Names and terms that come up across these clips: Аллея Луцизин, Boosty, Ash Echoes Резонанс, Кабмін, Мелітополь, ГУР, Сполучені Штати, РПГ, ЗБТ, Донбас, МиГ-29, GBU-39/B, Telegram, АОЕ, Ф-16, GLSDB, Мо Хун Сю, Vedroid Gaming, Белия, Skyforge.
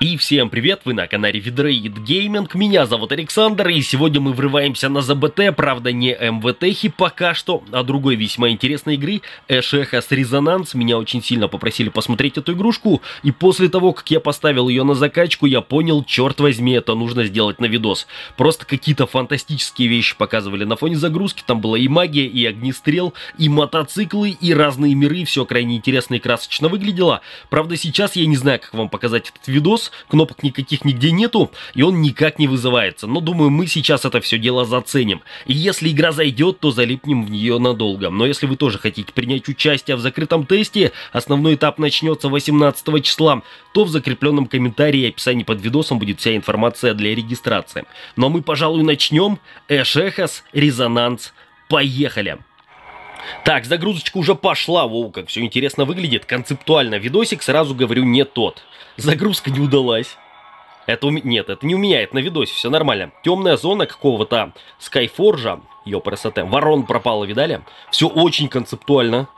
И всем привет, вы на канале Vedroid Gaming, меня зовут Александр, и сегодня мы врываемся на ЗБТ, правда не МВТ-хи пока что, а другой весьма интересной игры, Ash Echoes Резонанс. Меня очень сильно попросили посмотреть эту игрушку, и после того, как я поставил ее на закачку, я понял, черт возьми, это нужно сделать на видос. Просто какие-то фантастические вещи показывали на фоне загрузки, там была и магия, и огнестрел, и мотоциклы, и разные миры, все крайне интересно и красочно выглядело. Правда, сейчас я не знаю, как вам показать этот видос, кнопок никаких нигде нету, и он никак не вызывается. Но думаю, мы сейчас это все дело заценим. И если игра зайдет, то залипнем в нее надолго. Но если вы тоже хотите принять участие в закрытом тесте, основной этап начнется 18 числа, то в закрепленном комментарии и описании под видосом будет вся информация для регистрации. Но мы, пожалуй, начнем. Ash Echoes Резонанс. Поехали! Так, загрузочка уже пошла, воу, как все интересно выглядит, концептуально видосик, сразу говорю, не тот. Загрузка не удалась. Это нет, это не у меня, это на видосе, все нормально. Темная зона какого-то Skyforge, ёпрст, ворон пропала, видали? Все очень концептуально.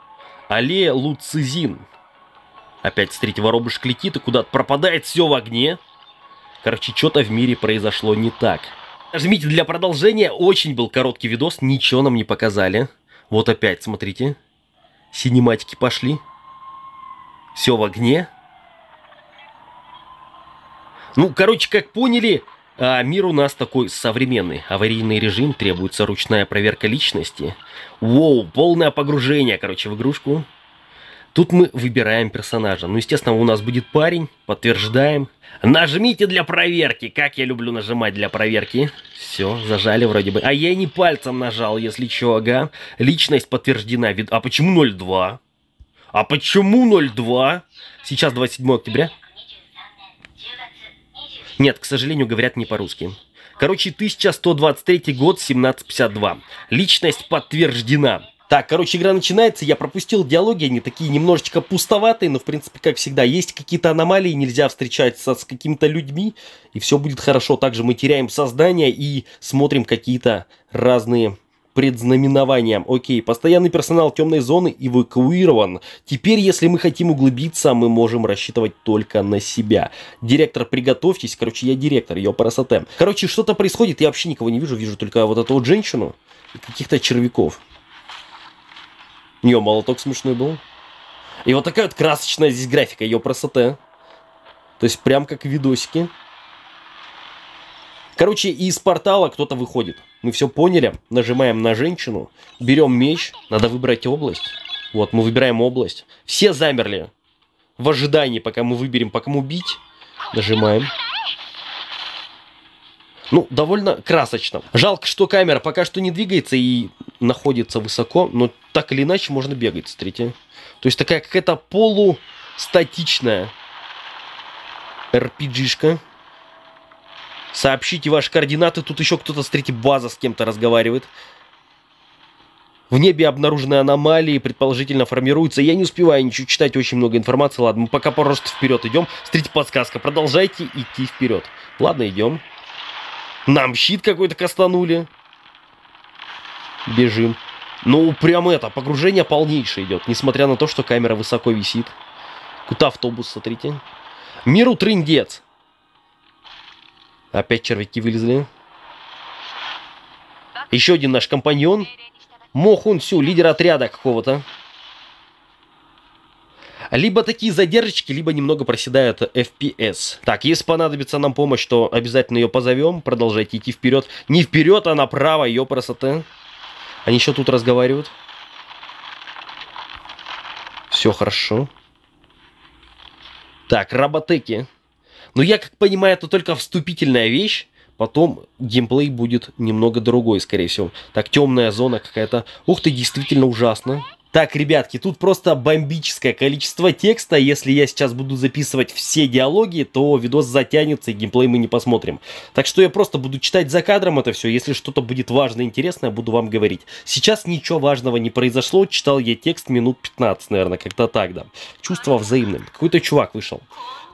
Аллея Луцизин. Опять с третьего воробушек летит и куда-то пропадает, все в огне. Короче, что-то в мире произошло не так. Жмите для продолжения, очень был короткий видос, ничего нам не показали. Вот опять, смотрите, синематики пошли, все в огне. Ну, короче, как поняли, мир у нас такой современный. Аварийный режим, требуется ручная проверка личности. Воу, полное погружение, короче, в игрушку. Тут мы выбираем персонажа. Ну, естественно, у нас будет парень, подтверждаем. Нажмите для проверки. Как я люблю нажимать для проверки. Все, зажали вроде бы. А я не пальцем нажал, если чё, ага. Личность подтверждена. А почему 0,2? А почему 0,2? Сейчас 27 октября. Нет, к сожалению, говорят не по-русски. Короче, 1123 год, 1752. Личность подтверждена. Так, короче, игра начинается, я пропустил диалоги, они такие немножечко пустоватые, но, в принципе, как всегда, есть какие-то аномалии, нельзя встречаться с какими-то людьми, и все будет хорошо. Также мы теряем сознание и смотрим какие-то разные предзнаменования. Окей, постоянный персонал темной зоны эвакуирован. Теперь, если мы хотим углубиться, мы можем рассчитывать только на себя. Директор, приготовьтесь. Короче, я директор, ёпрст. Короче, что-то происходит, я вообще никого не вижу, вижу только вот эту вот женщину и каких-то червяков. У нее молоток смешной был. И вот такая вот красочная здесь графика, ее красота. То есть прям как видосики. Короче, из портала кто-то выходит. Мы все поняли. Нажимаем на женщину. Берем меч. Надо выбрать область. Вот, мы выбираем область. Все замерли. В ожидании, пока мы выберем, по кому бить. Нажимаем. Ну, довольно красочно. Жалко, что камера пока что не двигается и находится высоко, но так или иначе можно бегать, смотрите. То есть такая какая-то полустатичная RPG-шка. Сообщите ваши координаты. Тут еще кто-то, смотрите, база с кем-то разговаривает. В небе обнаружены аномалии, предположительно формируются. Я не успеваю ничего читать, очень много информации. Ладно, мы пока просто вперед идем. Смотрите, подсказка. Продолжайте идти вперед. Ладно, идем. Нам щит какой-то кастанули. Бежим. Ну, прям это, погружение полнейшее идет, несмотря на то, что камера высоко висит. Куда автобус, смотрите. Миру трындец. Опять червяки вылезли. Еще один наш компаньон. Мо Хун Сю, лидер отряда какого-то. Либо такие задержки, либо немного проседают FPS. Так, если понадобится нам помощь, то обязательно ее позовем. Продолжайте идти вперед. Не вперед, а направо, ёпрст. Они еще тут разговаривают. Все хорошо. Так, роботеки. Но я, как понимаю, это только вступительная вещь. Потом геймплей будет немного другой, скорее всего. Так, темная зона какая-то. Ух ты, действительно ужасно. Так, ребятки, тут просто бомбическое количество текста. Если я сейчас буду записывать все диалоги, то видос затянется и геймплей мы не посмотрим. Так что я просто буду читать за кадром это все. Если что-то будет важное, интересное, буду вам говорить. Сейчас ничего важного не произошло. Читал я текст минут 15, наверное, как-то так, да. Чувство взаимное. Какой-то чувак вышел.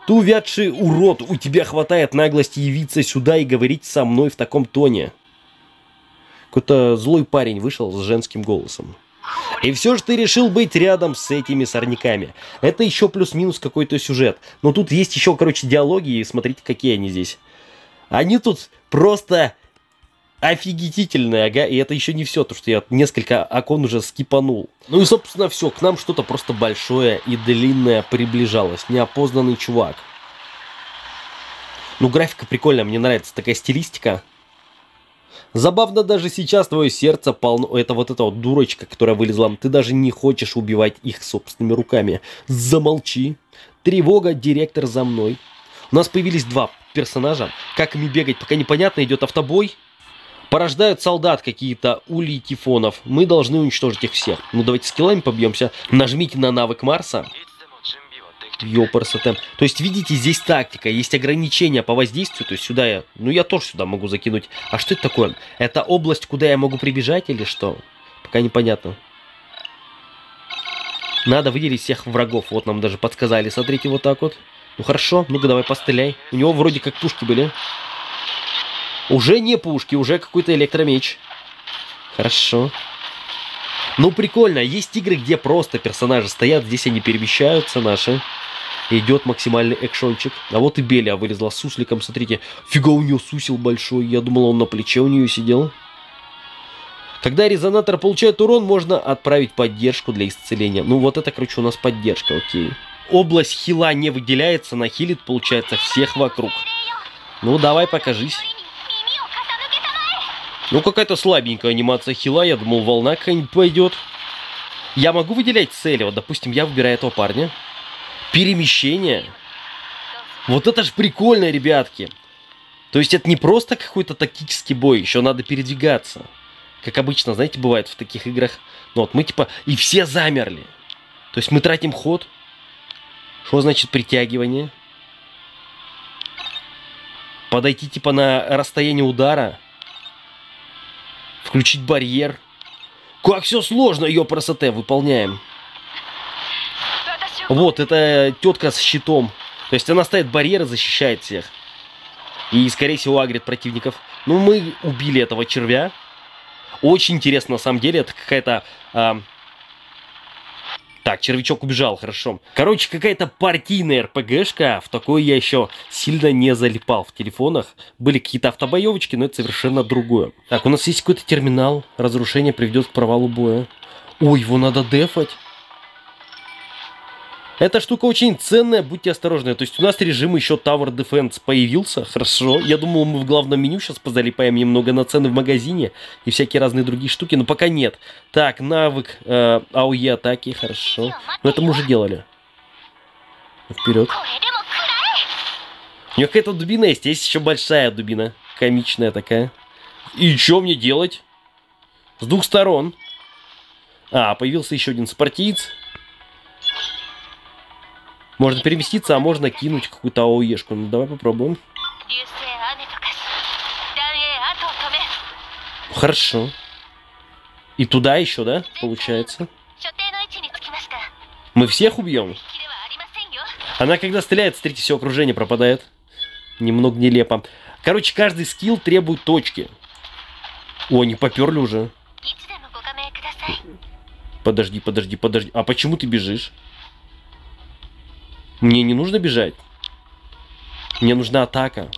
Ты увядший урод, у тебя хватает наглости явиться сюда и говорить со мной в таком тоне. Какой-то злой парень вышел с женским голосом. И все же ты решил быть рядом с этими сорняками. Это еще плюс-минус какой-то сюжет. Но тут есть еще, короче, диалоги, и смотрите, какие они здесь. Они тут просто офигительные, ага. И это еще не все, то что я несколько окон уже скипанул. Ну и, собственно, все. К нам что-то просто большое и длинное приближалось. Неопознанный чувак. Ну, графика прикольная, мне нравится такая стилистика. Забавно, даже сейчас твое сердце полно... Это вот эта вот дурочка, которая вылезла. Ты даже не хочешь убивать их собственными руками. Замолчи. Тревога, директор за мной. У нас появились два персонажа. Как ими бегать, пока непонятно. Идет автобой. Порождают солдат какие-то, улей тифонов. Мы должны уничтожить их всех. Ну, давайте скиллами побьемся. Нажмите на навык Марса. Ёпарсоте. То есть, видите, здесь тактика, есть ограничения по воздействию, то есть сюда я, ну я тоже сюда могу закинуть. А что это такое? Это область, куда я могу прибежать или что? Пока непонятно. Надо выделить всех врагов, вот нам даже подсказали, смотрите, вот так вот. Ну хорошо, ну-ка давай постреляй. У него вроде как пушки были. Уже не пушки, уже какой-то электромеч. Хорошо. Ну прикольно, есть игры, где просто персонажи стоят, здесь они перемещаются наши. Идет максимальный экшончик. А вот и Белия вылезла с сусликом, смотрите. Фига, у нее сусел большой, я думал, он на плече у нее сидел. Когда резонатор получает урон, можно отправить поддержку для исцеления. Ну вот это, короче, у нас поддержка, окей. Область хила не выделяется, нахилит, получается, всех вокруг. Ну давай, покажись. Ну, какая-то слабенькая анимация хила. Я думал, волна какая-нибудь пойдет. Я могу выделять цели. Вот, допустим, я выбираю этого парня. Перемещение. Вот это ж прикольно, ребятки. То есть это не просто какой-то тактический бой. Еще надо передвигаться. Как обычно, знаете, бывает в таких играх. Ну, вот мы типа... И все замерли. То есть мы тратим ход. Что значит притягивание? Подойти типа на расстояние удара. Включить барьер. Как все сложно, ее красоте, выполняем. Вот, это тетка с щитом. То есть она ставит барьер и защищает всех. И, скорее всего, агрит противников. Ну, мы убили этого червя. Очень интересно, на самом деле, это какая-то... Так, червячок убежал, хорошо. Короче, какая-то партийная РПГшка. В такой я еще сильно не залипал. В телефонах были какие-то автобоевочки, но это совершенно другое. Так, у нас есть какой-то терминал. Разрушение приведет к провалу боя. Ой, его надо дефать. Эта штука очень ценная, будьте осторожны. То есть у нас режим еще Tower Defense появился. Хорошо. Я думал, мы в главном меню сейчас позалипаем немного на цены в магазине и всякие разные другие штуки, но пока нет. Так, навык АОЕ атаки, хорошо. Но это мы уже делали. Вперед. У нее какая-то дубина есть. Есть еще большая дубина. Комичная такая. И что мне делать? С двух сторон. А, появился еще один спартиец. Можно переместиться, а можно кинуть какую-то АОЕшку. Ну, давай попробуем. Хорошо. И туда еще, да, получается? Мы всех убьем? Она, когда стреляет, смотрите, все окружение пропадает. Немного нелепо. Короче, каждый скилл требует точки. О, они поперли уже. Подожди, подожди, подожди. А почему ты бежишь? Мне не нужно бежать. Мне нужна атака.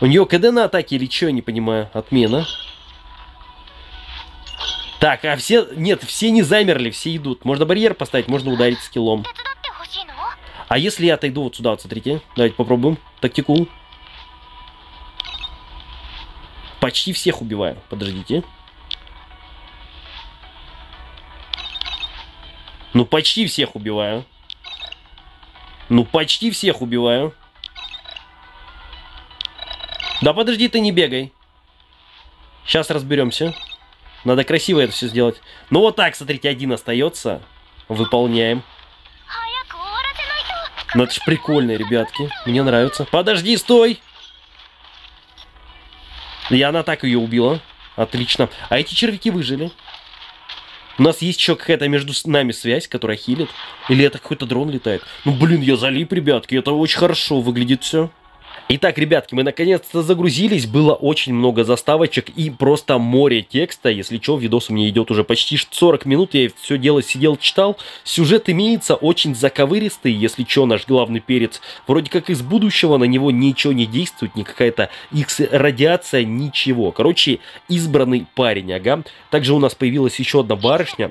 У нее КД на атаке или что, я не понимаю. Отмена. Так, а все... Нет, все не замерли, все идут. Можно барьер поставить, можно ударить скиллом. А если я отойду вот сюда, вот смотрите. Давайте попробуем. Тактикул. Почти всех убиваю. Подождите. Ну, почти всех убиваю. Ну, почти всех убиваю. Да подожди, ты не бегай. Сейчас разберемся. Надо красиво это все сделать. Ну, вот так, смотрите, один остается. Выполняем. Ну, это ж прикольно, ребятки. Мне нравится. Подожди, стой! И она так ее убила. Отлично. А эти червяки выжили. У нас есть еще какая-то между нами связь, которая хилит. Или это какой-то дрон летает. Ну, блин, я залип, ребятки. Это очень хорошо выглядит все. Итак, ребятки, мы наконец-то загрузились, было очень много заставочек и просто море текста. Если что, видос у меня идет уже почти 40 минут, я все дело сидел, читал. Сюжет имеется очень заковыристый, если что, наш главный перец вроде как из будущего, на него ничего не действует, ни какая-то X-радиация, ничего. Короче, избранный парень, ага. Также у нас появилась еще одна барышня.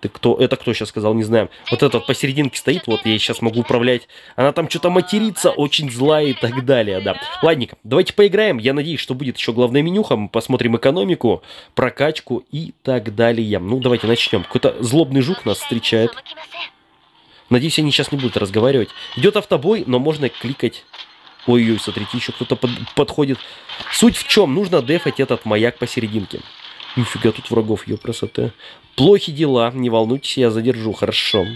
Ты кто? Это кто сейчас сказал, не знаем. Вот этот посерединке стоит, вот я сейчас могу управлять. Она там что-то матерится, очень злая и так далее, да. Ладненько, давайте поиграем. Я надеюсь, что будет еще главная менюха. Мы посмотрим экономику, прокачку и так далее. Ну, давайте начнем. Какой-то злобный жук нас встречает. Надеюсь, они сейчас не будут разговаривать. Идет автобой, но можно кликать. Ой-ой, смотрите, еще кто-то подходит. Суть в чем? Нужно дефать этот маяк посерединке. Нифига, тут врагов, ее красота. Плохи дела, не волнуйтесь, я задержу, хорошо.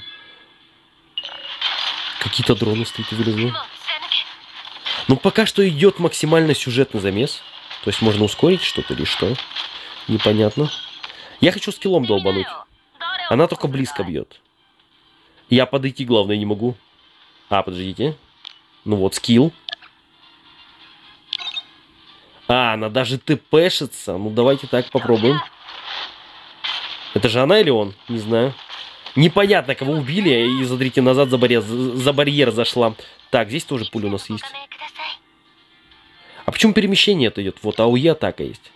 Какие-то дроны стоят, вылезли. Ну, пока что идет максимально сюжетный замес. То есть можно ускорить что-то или что? Непонятно. Я хочу скиллом долбануть. Она только близко бьет. Я подойти, главное, не могу. А, подождите. Ну вот, скилл. А, она даже тпшится. Ну, давайте так попробуем. Это же она или он? Не знаю. Непонятно, кого убили. И, смотрите, назад за барьер зашла. Так, здесь тоже пуля у нас есть. А почему перемещение это идет? Вот АОЕ атака есть.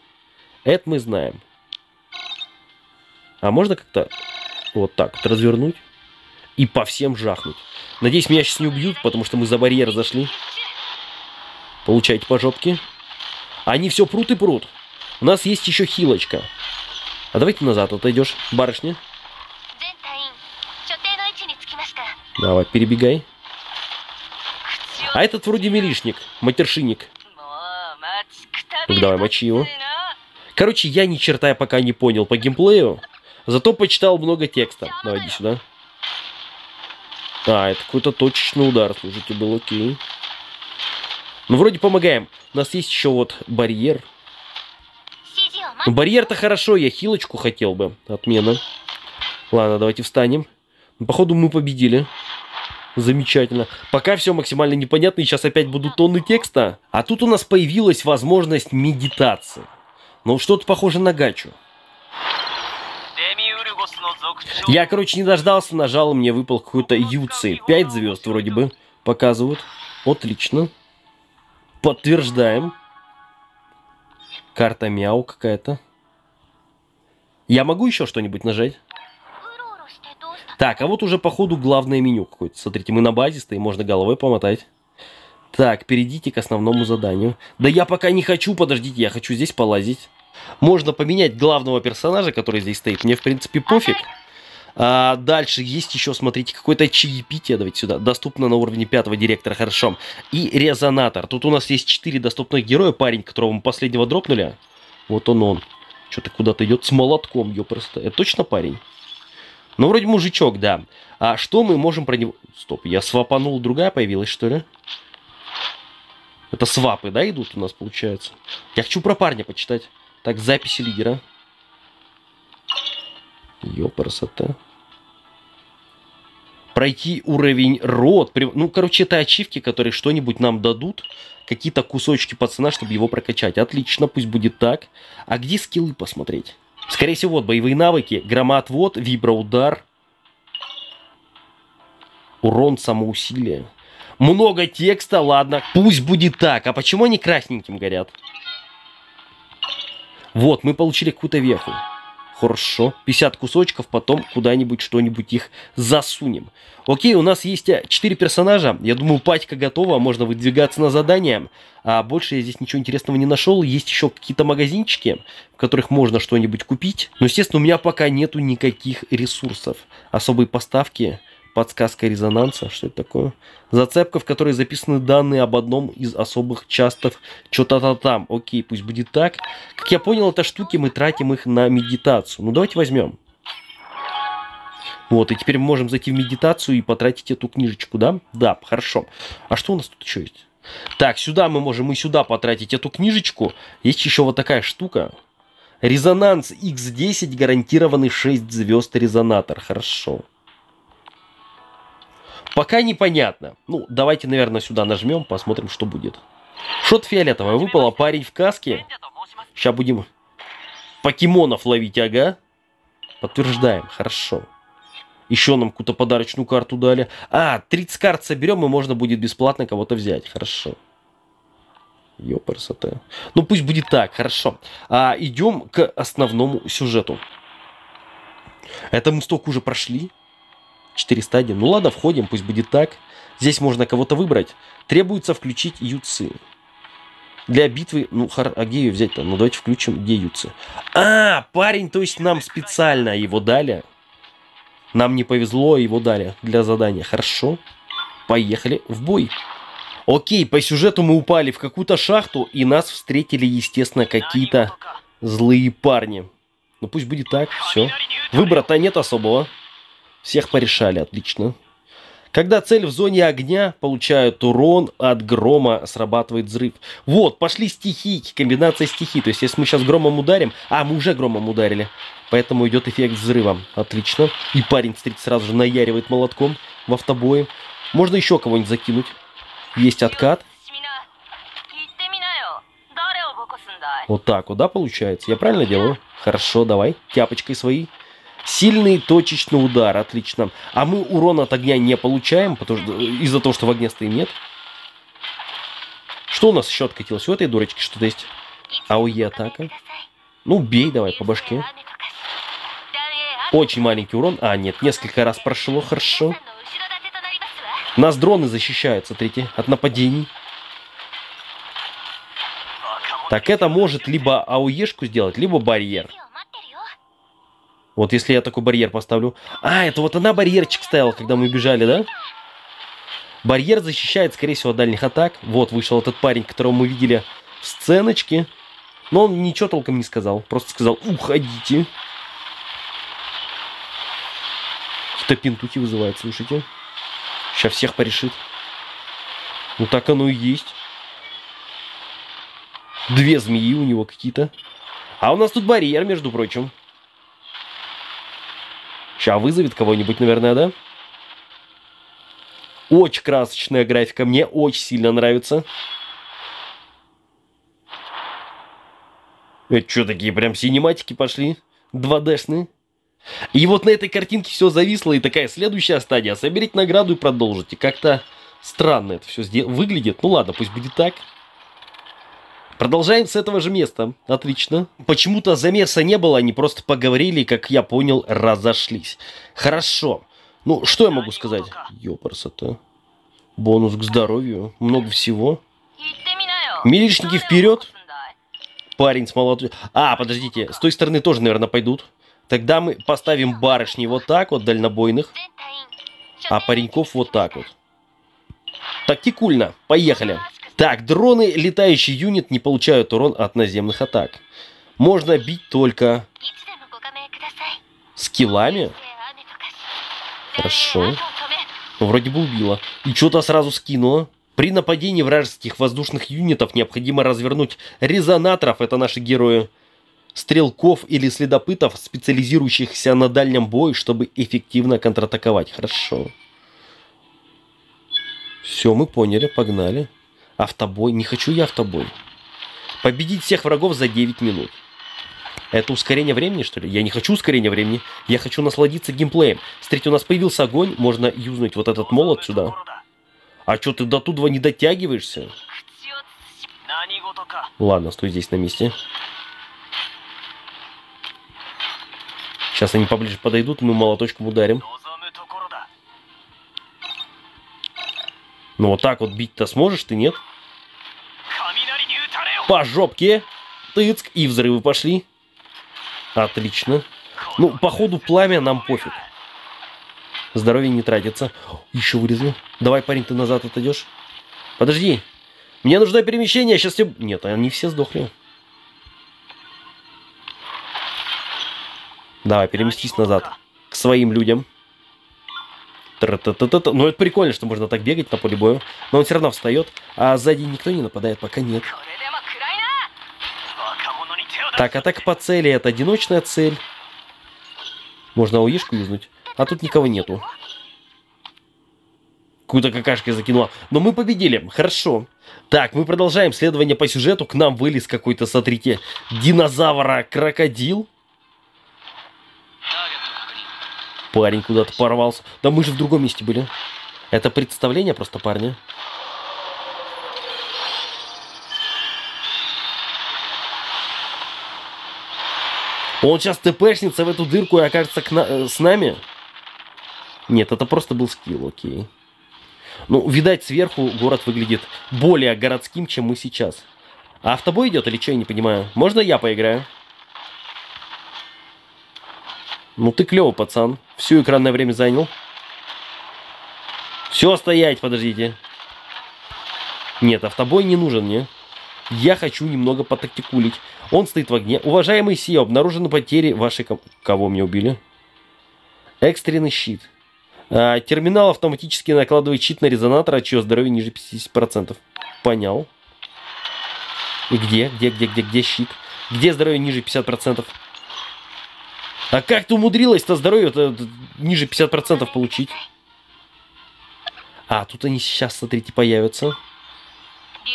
Это мы знаем. А можно как-то вот так вот развернуть? И по всем жахнуть. Надеюсь, меня сейчас не убьют, потому что мы за барьер зашли. Получайте по жопке. Они все прут и прут. У нас есть еще хилочка. А давайте назад отойдешь, барышня. Давай, перебегай. А этот вроде милишник, матершинник. Так, давай, мочи его. Короче, я ни черта пока не понял по геймплею. Зато почитал много текста. Давай, иди сюда. А, это какой-то точечный удар, слушайте, был окей. Ну, вроде помогаем. У нас есть еще вот барьер. Ну, барьер-то хорошо, я хилочку хотел бы. Отмена. Ладно, давайте встанем. Ну, походу, мы победили. Замечательно. Пока все максимально непонятно, и сейчас опять будут тонны текста. А тут у нас появилась возможность медитации. Ну, что-то похоже на гачу. Я, короче, не дождался, нажал, мне выпал какой-то юци. 5 звезд вроде бы показывают. Отлично. Подтверждаем. Карта мяу какая-то. Я могу еще что-нибудь нажать? Так, а вот уже походу главное меню какое-то. Смотрите, мы на базе стоим, можно головой помотать. Так, перейдите к основному заданию. Да я пока не хочу, подождите, я хочу здесь полазить. Можно поменять главного персонажа, который здесь стоит. Мне, в принципе, пофиг. А дальше есть еще, смотрите, какое-то чаепитие, давайте сюда, доступно на уровне 5-го директора, хорошо. И резонатор, тут у нас есть 4 доступных героя, парень, которого мы последнего дропнули, вот он, что-то куда-то идет с молотком, ёпрст, это точно парень? Ну, вроде мужичок, да. А что мы можем про него... Стоп, я свапанул, другая появилась, что ли? Это свапы, да, идут у нас, получается? Я хочу про парня почитать. Так, записи лидера. Ёпрст. Пройти уровень рот. Ну, короче, это ачивки, которые что-нибудь нам дадут. Какие-то кусочки пацана, чтобы его прокачать. Отлично, пусть будет так. А где скиллы посмотреть? Скорее всего, вот, боевые навыки. Громоотвод, виброудар. Урон, самоусилие. Много текста, ладно. Пусть будет так. А почему они красненьким горят? Вот, мы получили какую-то веху. Хорошо, 50 кусочков, потом куда-нибудь что-нибудь их засунем. Окей, у нас есть 4 персонажа. Я думаю, патька готова, можно выдвигаться на задание. А больше я здесь ничего интересного не нашел. Есть еще какие-то магазинчики, в которых можно что-нибудь купить. Но, естественно, у меня пока нету никаких ресурсов. Особые поставки, подсказка резонанса, что это такое? Зацепка, в которой записаны данные об одном из особых частов, что-то там. Окей, пусть будет так. Как я понял, это штуки, мы тратим их на медитацию. Ну, давайте возьмем. Вот, и теперь мы можем зайти в медитацию и потратить эту книжечку, да? Да, хорошо. А что у нас тут еще есть? Так, сюда мы можем и сюда потратить эту книжечку. Есть еще вот такая штука. Резонанс X10, гарантированный 6 звезд резонатор. Хорошо. Пока непонятно. Ну, давайте, наверное, сюда нажмем, посмотрим, что будет. Что-то фиолетовое выпало, парень в каске. Сейчас будем покемонов ловить, ага. Подтверждаем, хорошо. Еще нам какую-то подарочную карту дали. А, 30 карт соберем, и можно будет бесплатно кого-то взять, хорошо. Ёпарсоте. Ну, пусть будет так, хорошо. А, идем к основному сюжету. Это мы столько уже прошли. 4 стадии. Ну ладно, входим, пусть будет так. Здесь можно кого-то выбрать. Требуется включить юцы. Для битвы, ну, а где ее взять-то? Ну, давайте включим, где юцы. А, парень, то есть нам специально его дали. Нам не повезло, его дали для задания. Хорошо, поехали в бой. Окей, по сюжету мы упали в какую-то шахту, и нас встретили, естественно, какие-то злые парни. Ну, пусть будет так, все. Выбора-то нет особого. Всех порешали, отлично. Когда цель в зоне огня, получают урон от грома, срабатывает взрыв. Вот, пошли стихийки, комбинация стихий. То есть, если мы сейчас громом ударим... А, мы уже громом ударили. Поэтому идет эффект взрыва. Отлично. И парень, встретит, сразу же наяривает молотком в автобое. Можно еще кого-нибудь закинуть. Есть откат. Вот так вот, да, получается? Я правильно делаю? Хорошо, давай, тяпочкой своей. Сильный точечный удар, отлично. А мы урон от огня не получаем, потому что из-за того, что в огне стоит, нет. Что у нас еще откатилось? У этой дурочки что-то есть. АОЕ атака. Ну, бей давай по башке. Очень маленький урон. А, нет, несколько раз прошло, хорошо. Нас дроны защищают, смотрите, от нападений. Так, это может либо АОЕшку сделать, либо барьер. Вот если я такой барьер поставлю... А, это вот она барьерчик ставила, когда мы бежали, да? Барьер защищает, скорее всего, от дальних атак. Вот вышел этот парень, которого мы видели в сценочке. Но он ничего толком не сказал. Просто сказал, уходите. Какие-то пентухи вызывают, слушайте. Сейчас всех порешит. Ну так оно и есть. Две змеи у него какие-то. А у нас тут барьер, между прочим. Сейчас вызовет кого-нибудь, наверное, да? Очень красочная графика. Мне очень сильно нравится. Это что, такие прям синематики пошли? 2D-шные. И вот на этой картинке все зависло. И такая следующая стадия. Соберите награду и продолжите. Как-то странно это все выглядит. Ну ладно, пусть будет так. Продолжаем с этого же места. Отлично. Почему-то замеса не было, они просто поговорили, как я понял, разошлись. Хорошо. Ну, что я могу сказать? Ёпарсота. Бонус к здоровью. Много всего. Милишники вперед. Парень с молотком. А, подождите, с той стороны тоже, наверное, пойдут. Тогда мы поставим барышни вот так вот, дальнобойных. А пареньков вот так вот. Тактикульно. Поехали. Так, дроны, летающий юнит, не получают урон от наземных атак. Можно бить только скиллами. Хорошо. Ну, вроде бы убило. И что-то сразу скинуло. При нападении вражеских воздушных юнитов необходимо развернуть резонаторов, это наши герои, стрелков или следопытов, специализирующихся на дальнем бою, чтобы эффективно контратаковать. Хорошо. Все, мы поняли, погнали. Автобой. Не хочу я автобой. Победить всех врагов за 9 минут. Это ускорение времени, что ли? Я не хочу ускорения времени. Я хочу насладиться геймплеем. Смотрите, у нас появился огонь. Можно юзнуть вот этот молот сюда. А что, ты до туда не дотягиваешься? Ладно, стой здесь на месте. Сейчас они поближе подойдут, мы молоточком ударим. Ну вот так вот бить-то сможешь ты, нет? По жопке. Тыцк. И взрывы пошли. Отлично. Ну, походу, пламя нам пофиг. Здоровье не тратится. Еще вырезал. Давай, парень, ты назад отойдешь. Подожди. Мне нужно перемещение. Сейчас тебе... Нет, они все сдохли. Давай, переместись назад. К своим людям. Ну, это прикольно, что можно так бегать на поле боя. Но он все равно встает. А сзади никто не нападает, пока нет. Так, атака по цели. Это одиночная цель. Можно АОЕшку юзнуть. А тут никого нету. какую-то какашку закинула. Но мы победили. Хорошо. Так, мы продолжаем следование по сюжету. К нам вылез какой-то, смотрите, динозавра-крокодил. Парень куда-то порвался. Да мы же в другом месте были. Это представление просто, парни. Он сейчас тпшнится в эту дырку и окажется с нами. Нет, это просто был скилл, окей. Ну, видать, сверху город выглядит более городским, чем мы сейчас. А автобой идет или что, я не понимаю. Можно я поиграю? Ну ты клёвый, пацан. Всё экранное время занял. Все, стоять, подождите. Нет, автобой не нужен мне. Я хочу немного потактикулить. Он стоит в огне. Уважаемый Сио, обнаружены потери вашей... Кого мне убили? Экстренный щит. Терминал автоматически накладывает щит на резонатор, от чего здоровье ниже 50%. Понял. И где щит? Где здоровье ниже 50%? А как ты умудрилась-то здоровье ниже 50% получить? А, тут они сейчас, смотрите, появятся.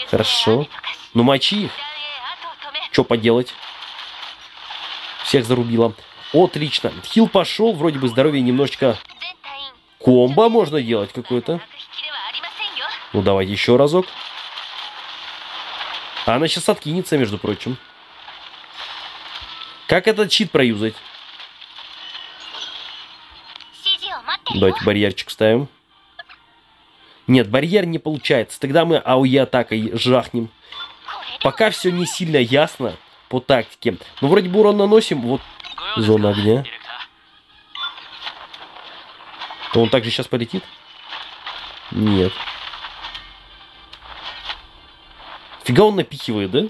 Хорошо. Ну, мочи их. Что поделать? Всех зарубила. Отлично. Хил пошел. Вроде бы здоровье немножечко... Комбо можно делать какое-то. Ну, давай еще разок. Она сейчас откинется, между прочим. Как этот щит проюзать? Давайте барьерчик ставим. Нет, барьер не получается. Тогда мы АОЕ-атакой жахнем. Пока все не сильно ясно по тактике. Но вроде бы урон наносим. Вот зона огня. То он также сейчас полетит? Нет. Фига он напихивает, да?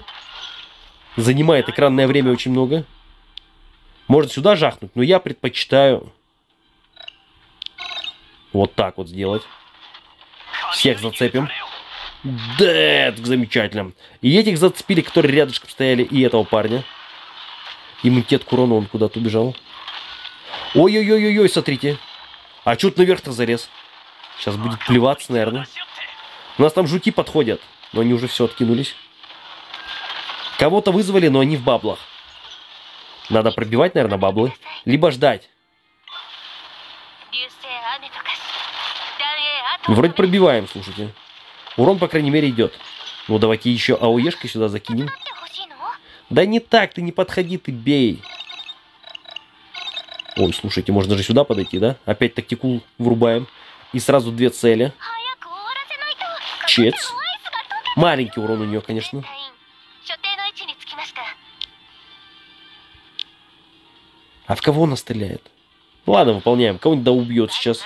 Занимает экранное время очень много. Может сюда жахнуть, но я предпочитаю вот так вот сделать. Всех зацепим. Да, это замечательно. И этих зацепили, которые рядышком стояли, и этого парня. Иммунитет к урону, он куда-то убежал. Ой-ой-ой-ой, смотрите. А что-то наверх-то зарез. Сейчас будет плеваться, наверное. У нас там жуки подходят. Но они уже все откинулись. Кого-то вызвали, но они в баблах. Надо пробивать, наверное, баблы. Либо ждать. Вроде пробиваем, слушайте. Урон, по крайней мере, идет. Ну, давайте еще АОЕшкой сюда закинем. Да не так, ты не подходи, ты бей. Ой, слушайте, можно же сюда подойти, да? Опять тактикул врубаем. И сразу две цели. Чец. Маленький урон у нее, конечно. А в кого она стреляет? Ладно, выполняем. Кого-нибудь да убьет сейчас.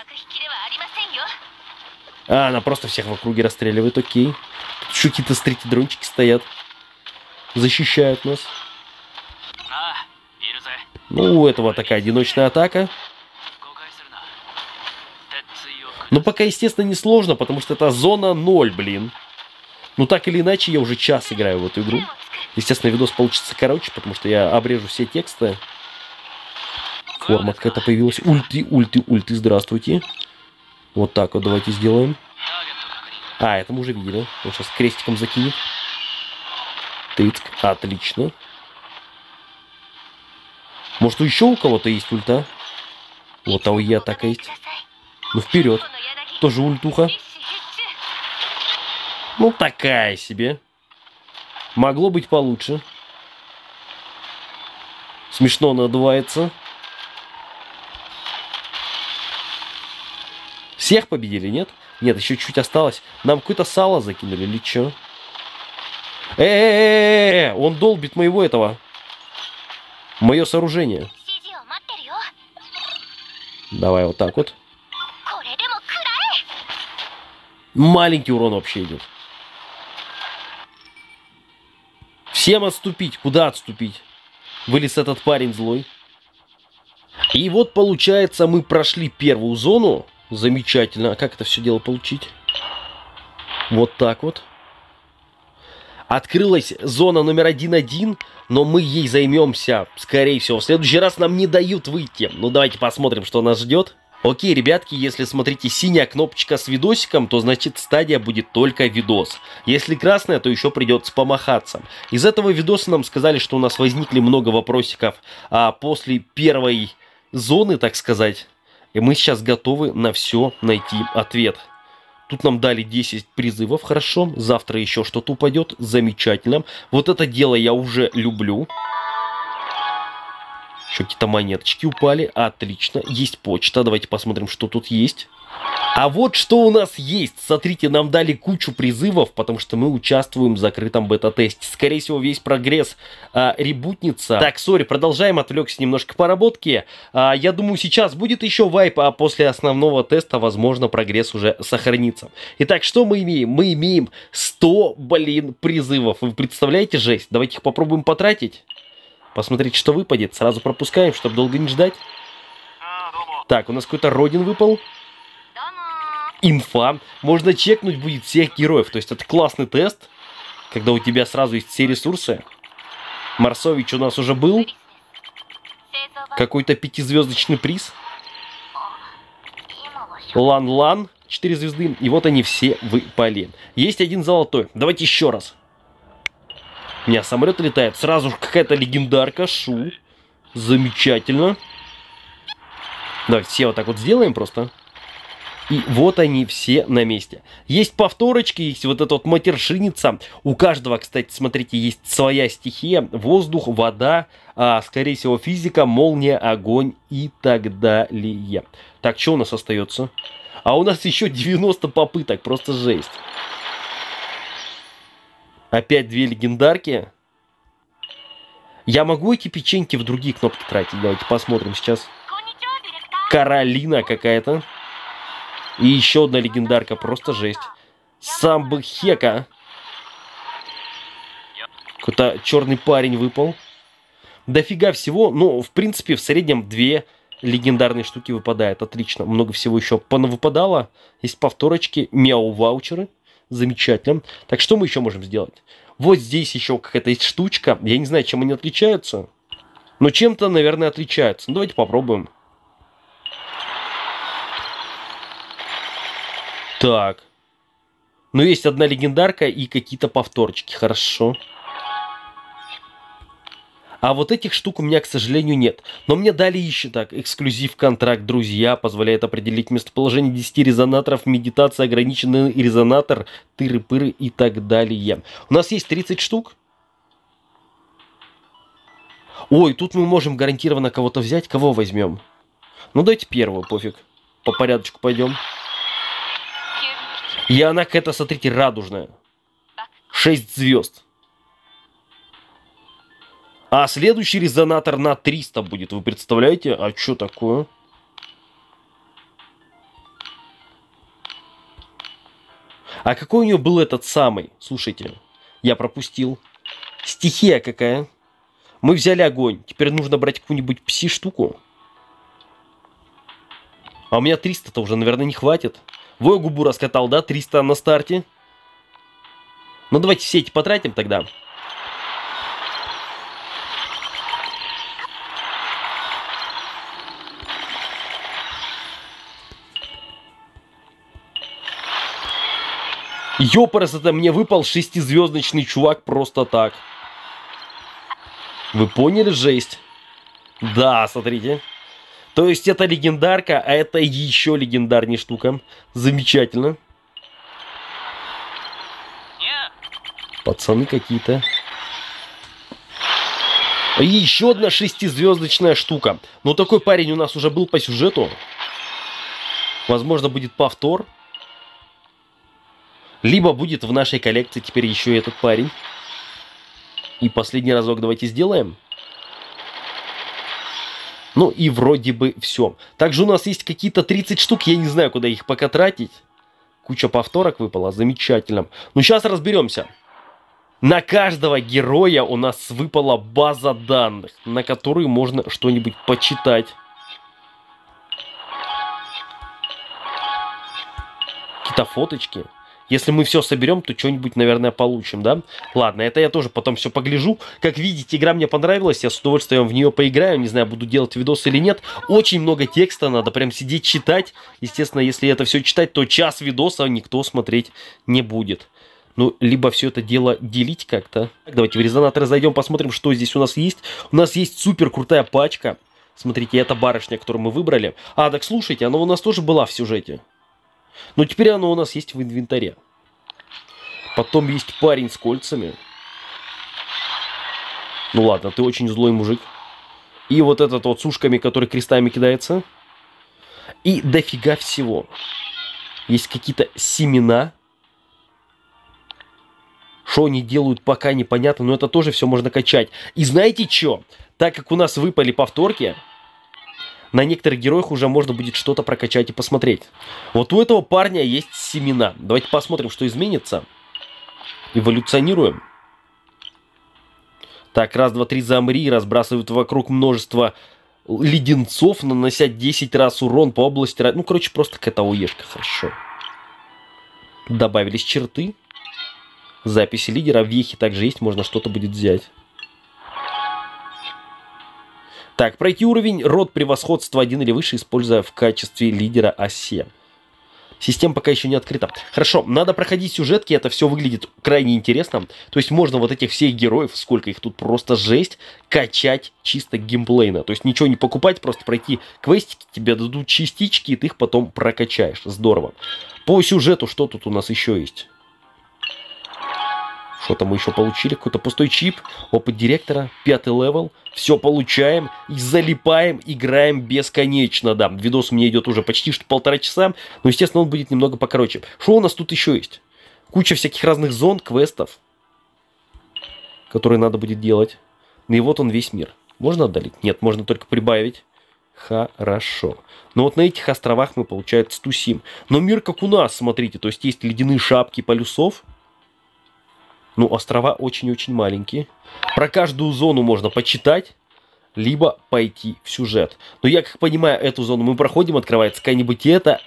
А, она просто всех в округе расстреливает, окей. Тут еще какие-то стрит-дрончики стоят. Защищают нас. Ну, у этого такая одиночная атака. Но пока, естественно, не сложно, потому что это зона 0, блин. Ну, так или иначе, я уже час играю в эту игру. Естественно, видос получится короче, потому что я обрежу все тексты. Форма какая-то появилась. Ульты, ульты, ульты, здравствуйте. Вот так вот давайте сделаем. А, это мы уже видели. Он сейчас крестиком закинет. Тыцк. Отлично. Может, еще у кого-то есть ульта? Вот АОЕ атака есть. Ну, вперед. Тоже ультуха. Ну, такая себе. Могло быть получше. Смешно надувается. Всех победили, нет? Нет, еще чуть-чуть осталось. Нам какое-то сало закинули, или что? Он долбит моего этого. Мое сооружение. Давай вот так вот. Маленький урон вообще идет. Всем отступить. Куда отступить? Вылез этот парень злой. И вот получается, мы прошли первую зону. Замечательно. А как это все дело получить? Вот так вот. Открылась зона номер 1-1, но мы ей займемся, скорее всего. В следующий раз нам не дают выйти. Ну, давайте посмотрим, что нас ждет. Окей, ребятки, если смотрите синяя кнопочка с видосиком, то значит стадия будет только видос. Если красная, то еще придется помахаться. Из этого видоса нам сказали, что у нас возникли много вопросиков, а после первой зоны, так сказать, и мы сейчас готовы на все найти ответ. Тут нам дали 10 призывов, хорошо. Завтра еще что-то упадет, замечательно. Вот это дело я уже люблю. Еще какие-то монеточки упали, отлично. Есть почта, давайте посмотрим, что тут есть. А вот что у нас есть. Смотрите, нам дали кучу призывов, потому что мы участвуем в закрытом бета-тесте. Скорее всего, весь прогресс ребутница. Так, сори, продолжаем. Отвлекся немножко по работке. Я думаю, сейчас будет еще вайп, а после основного теста, возможно, прогресс уже сохранится. Итак, что мы имеем? Мы имеем 100, блин, призывов. Вы представляете, жесть? Давайте их попробуем потратить. Посмотреть, что выпадет. Сразу пропускаем, чтобы долго не ждать. Так, у нас какой-то родин выпал. Инфа. Можно чекнуть будет всех героев. То есть это классный тест, когда у тебя сразу есть все ресурсы. Марсович у нас уже был. Какой-то 5-звездочный приз. Лан-лан. 4 звезды. И вот они все выпали. Есть один золотой. Давайте еще раз. У меня самолет летает. Сразу же какая-то легендарка. Шу. Замечательно. Давайте все вот так вот сделаем просто. И вот они все на месте. Есть повторочки, есть вот эта вот матершиница. У каждого, кстати, смотрите, есть своя стихия. Воздух, вода, скорее всего, физика, молния, огонь и так далее. Так, что у нас остается? А у нас еще 90 попыток, просто жесть. Опять 2 легендарки. Я могу эти печеньки в другие кнопки тратить? Давайте посмотрим сейчас. Каролина какая-то. И еще одна легендарка, просто жесть. Самбхека. Какой-то черный парень выпал. Дофига всего, но в принципе в среднем 2 легендарные штуки выпадают. Отлично, много всего еще понавыпадало. Есть повторочки, мяу-ваучеры. Замечательно. Так, что мы еще можем сделать? Вот здесь еще какая-то есть штучка. Я не знаю, чем они отличаются. Но чем-то, наверное, отличаются. Ну, давайте попробуем. Так. Ну, есть одна легендарка и какие-то повторчики. Хорошо. А вот этих штук у меня, к сожалению, нет. Но мне дали еще так. Эксклюзив-контракт, друзья, позволяет определить местоположение 10 резонаторов, медитация, ограниченный резонатор, тыры-пыры и так далее. У нас есть 30 штук. Ой, тут мы можем гарантированно кого-то взять. Кого возьмем? Ну, давайте первого, пофиг. По порядочку пойдем. И она какая-то, смотрите, радужная. 6 звезд. А следующий резонатор на 300 будет. Вы представляете? А что такое? А какой у нее был этот самый? Слушайте, я пропустил. Стихия какая? Мы взяли огонь. Теперь нужно брать какую-нибудь пси-штуку. А у меня 300-то уже, наверное, не хватит. Вою губу раскатал, да? 300 на старте. Ну, давайте все эти потратим тогда. Ёпарас, это мне выпал 6-звездочный чувак просто так. Вы поняли, жесть? Да, смотрите. То есть это легендарка, а это еще легендарнее штука. Замечательно. Пацаны какие-то. И еще одна 6-звездочная штука. Но такой парень у нас уже был по сюжету. Возможно, будет повтор. Либо будет в нашей коллекции теперь еще и этот парень. И последний разок давайте сделаем. Ну и вроде бы все. Также у нас есть какие-то 30 штук. Я не знаю, куда их пока тратить. Куча повторок выпала. Замечательно. Ну сейчас разберемся. На каждого героя у нас выпала база данных, на которую можно что-нибудь почитать. Какие-то фоточки. Если мы все соберем, то что-нибудь, наверное, получим, да? Ладно, это я тоже потом все погляжу. Как видите, игра мне понравилась. Я с удовольствием в нее поиграю. Не знаю, буду делать видос или нет. Очень много текста. Надо прям сидеть читать. Естественно, если это все читать, то час видоса никто смотреть не будет. Ну, либо все это дело делить как-то. Давайте в резонатор зайдем, посмотрим, что здесь у нас есть. У нас есть супер крутая пачка. Смотрите, это барышня, которую мы выбрали. А, так слушайте, она у нас тоже была в сюжете. Но теперь она у нас есть в инвентаре. Потом есть парень с кольцами. Ну ладно, ты очень злой мужик. И вот этот вот с ушками, который крестами кидается. И дофига всего. Есть какие-то семена. Что они делают, пока непонятно, но это тоже все можно качать. И знаете что? Так как у нас выпали повторки, на некоторых героях уже можно будет что-то прокачать и посмотреть. Вот у этого парня есть семена. Давайте посмотрим, что изменится. Эволюционируем. Так, раз, два, три, замри. Разбрасывают вокруг множество леденцов, нанося 10 раз урон по области. Ну, короче, просто КТО-ешка. Хорошо. Добавились черты. Записи лидера. В Ехе также есть. Можно что-то будет взять. Так, пройти уровень род превосходства 1 или выше, используя в качестве лидера осе. Система пока еще не открыта. Хорошо, надо проходить сюжетки, это все выглядит крайне интересно. То есть можно вот этих всех героев, сколько их тут, просто жесть, качать чисто геймплейно. То есть ничего не покупать, просто пройти квестики, тебе дадут частички, и ты их потом прокачаешь. Здорово. По сюжету что тут у нас еще есть? Что-то мы еще получили, какой-то пустой чип, опыт директора, 5-й левел, все получаем и залипаем, играем бесконечно, да, видос мне идет уже почти что 1,5 часа, но, естественно, он будет немного покороче. Что у нас тут еще есть? Куча всяких разных зон, квестов, которые надо будет делать, ну и вот он весь мир. Можно отдалить? Нет, можно только прибавить. Хорошо. Но вот на этих островах мы, получается, тусим, но мир как у нас, смотрите, то есть есть ледяные шапки полюсов. Ну, острова очень-очень маленькие. Про каждую зону можно почитать, либо пойти в сюжет. Но я, как понимаю, эту зону мы проходим, открывается какая-нибудь это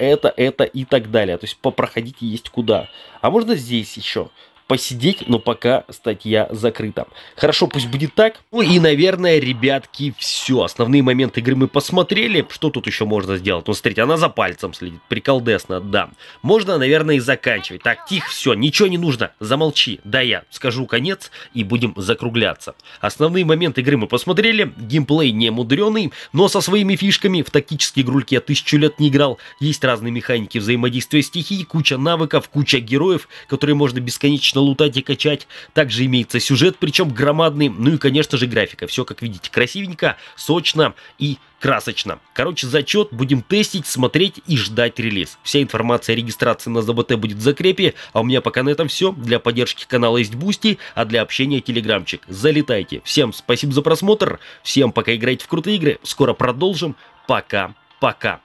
и так далее. То есть попроходить есть куда. А можно здесь еще посидеть, но пока статья закрыта. Хорошо, пусть будет так. Ну и, наверное, ребятки, все. Основные моменты игры мы посмотрели. Что тут еще можно сделать? Ну, смотрите, она за пальцем следит. Приколдесно, да. Можно, наверное, и заканчивать. Так, тихо, все, ничего не нужно. Замолчи. Да, я скажу конец и будем закругляться. Основные моменты игры мы посмотрели. Геймплей не мудреный, но со своими фишками. В тактические игрульки я 1000 лет не играл. Есть разные механики взаимодействия стихий, куча навыков, куча героев, которые можно бесконечно лутать и качать. Также имеется сюжет, причем громадный, ну и, конечно же, графика. Все, как видите, красивенько, сочно и красочно. Короче, зачет, будем тестить, смотреть и ждать релиз. Вся информация о регистрации на ЗБТ будет в закрепе, а у меня пока на этом все. Для поддержки канала есть Boosty, а для общения телеграмчик. Залетайте. Всем спасибо за просмотр, всем пока играйте в крутые игры, скоро продолжим. Пока-пока.